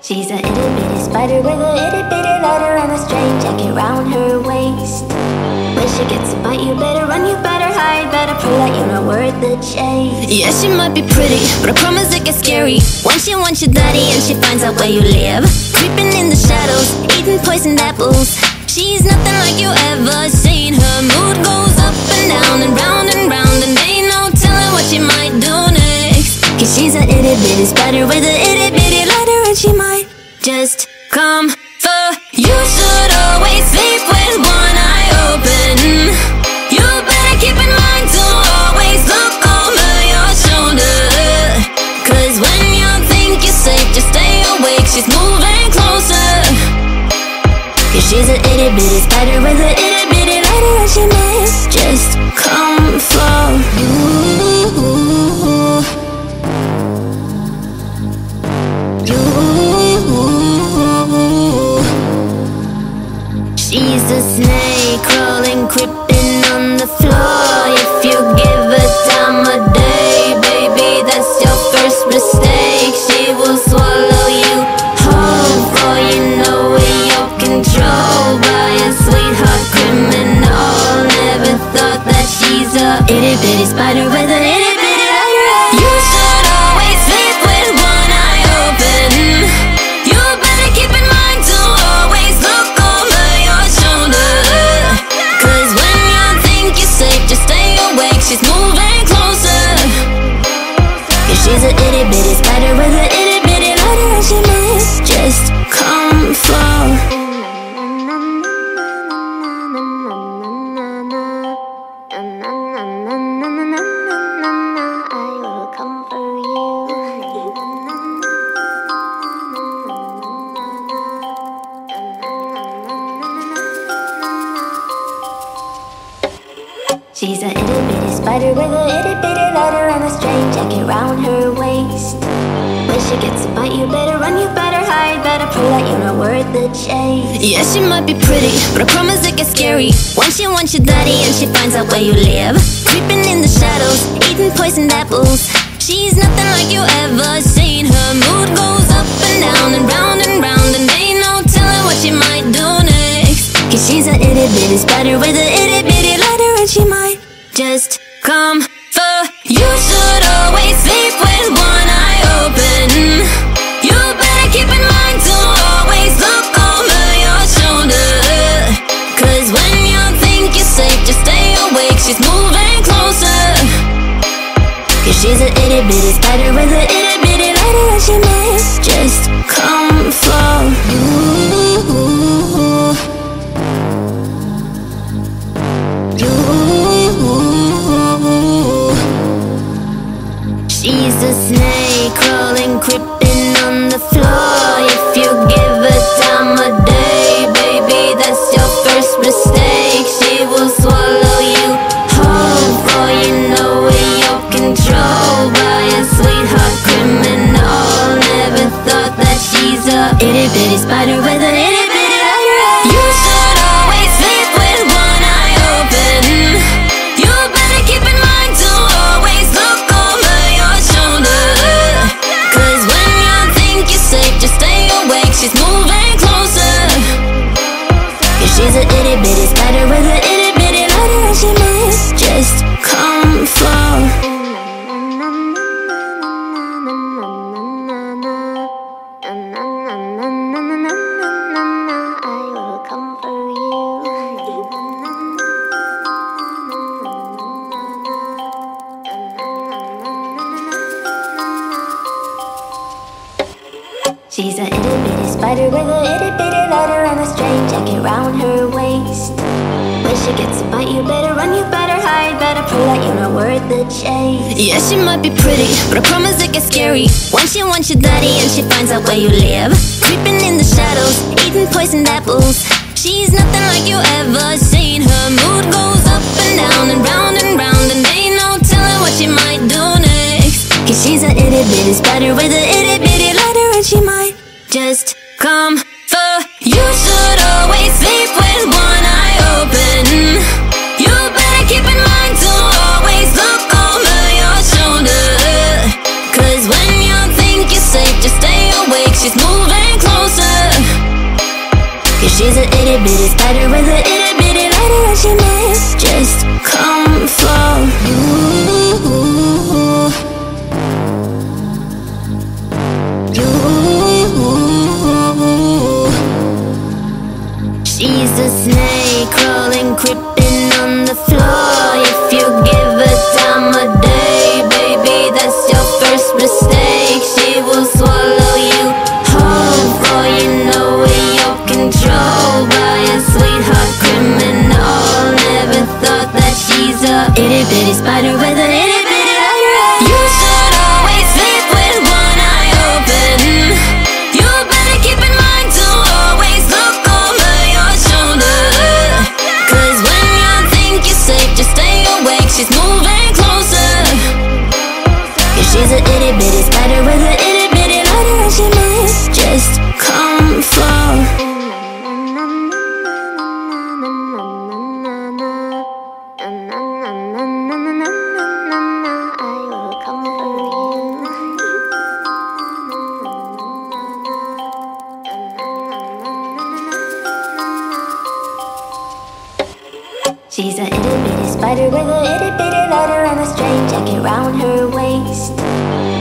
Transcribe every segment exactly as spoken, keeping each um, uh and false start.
She's a itty bitty spider with a itty bitty ladder and a straight jacket round her waist. When she gets a bite, you better run, you better hide, better prove that you're not worth the chase. Yeah, she might be pretty, but I promise it gets scary when she wants your daddy and she finds out where you live. Creeping in the shadows, eating poisoned apples. She's nothing like you ever seen. Her mood goes up and down and round and round, and ain't no telling what she might do next. Cause she's a itty bitty spider with a itty bitty ladder, and she might just come for you. Should always sleep with one eye open. You better keep in mind to always look over your shoulder, cause when you think you're safe, just stay awake. She's moving closer, cause she's an itty bitty spider with an itty bitty lighter, and she might just come for you. She's a snake crawling, creeping on the floor. If you give her time a day, baby, that's your first mistake. She will swallow you whole, for you know you're controlled by a sweetheart criminal. Never thought that she's a itty bitty spider with an itty bitty lighter. You should always sleep with one eye open. You better keep in mind to always look over your shoulder, cause when you think you're safe, just stay awake. She's moving closer, cause she's an itty bitty spider with an itty bitty lighter, and she might just come for. She's a itty bitty spider with a itty bitty ladder and a straight jacket round her waist. When she gets a bite, you better run, you better hide, better prove that you're not worth the chase. Yeah, she might be pretty, but I promise it gets scary when she wants your daddy and she finds out where you live. Creeping in the shadows, eating poisoned apples. She's nothing like you ever seen. Her mood goes up and down and round and round, and ain't no telling what she might do next. Cause she's an itty bitty spider with a itty bitty ladder, and she might just come for you. Should always sleep with one eye open. You better keep in mind to always look over your shoulder, cause when you think you're safe, just stay awake. She's moving closer, cause she's an itty bitty spider with an itty bitty lighter, and she might just come for you. She's a snake crawling, creeping on the floor. If you give her time a day, baby, that's your first mistake. She will swallow you whole, for you know you're controlled by a sweetheart criminal. Never thought that she's a itty bitty spider with an itty bitty lighter. You should always sleep with one eye open. You better keep in mind to always look over your shoulder, cause when you think you're safe, just stay awake. She's moving closer, cause she's an itty bitty spider with an itty bitty lighter, and she might just come for. She's a itty bitty spider with a itty bitty ladder and a straight jacket round her waist. When she gets a bite, you better run, you better hide, better prove that you're not worth the chase. Yeah, she might be pretty, but I promise it gets scary when she wants your daddy and she finds out where you live. Creeping in the shadows, eating poisoned apples. She's nothing like you ever seen. Her mood goes up and down and round and round, and ain't no telling what she might do next. Cause she's an itty bitty spider with a itty bitty ladder, and she might just come for you. Should always sleep with one eye open. itty bitty spider with an itty bitty lighter that she missed. Just come flow. Ooh, ooh, ooh. She's a snake crawling, creeping on the floor. If you give her time a day, baby, that's your first mistake. She will swallow you whole, for you know it, you're controlled by a sweetheart criminal. Never thought that she's a itty bitty spider with an itty bitty lighter eye. You should always sleep with one eye open. You better keep in mind to always look over your shoulder, cause when you think you're safe, just stay awake. She's moving closer. Cause she's an itty bitty spider with an itty bitty lighter eye. She must just come flow. She's an itty bitty spider with an itty bitty lighter and a straight jacket round her waist.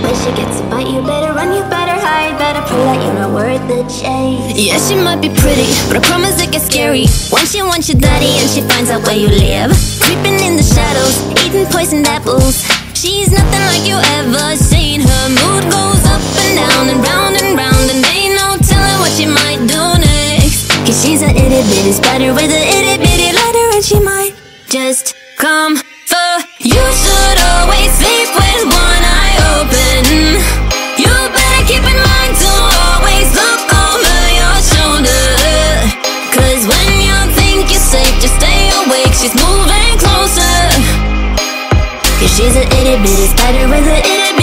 When she gets a bite, you better run, you better hide, better pull out, you're not worth the chase. Yeah, she might be pretty, but I promise it gets scary. Once she wants your daddy and she finds out where you live, creeping in the shadows, eating poisoned apples. She's nothing like you ever seen. Her mood goes up and down and round and round, and ain't no telling what she might do next. Cause she's an itty bitty spider with an itty bitty lighter and she might just come for you. Should always sleep with one eye open. You better keep in mind to always look over your shoulder, cause when you think you're safe, just stay awake. She's moving closer. Cause she's an itty bitty spider with an itty bitty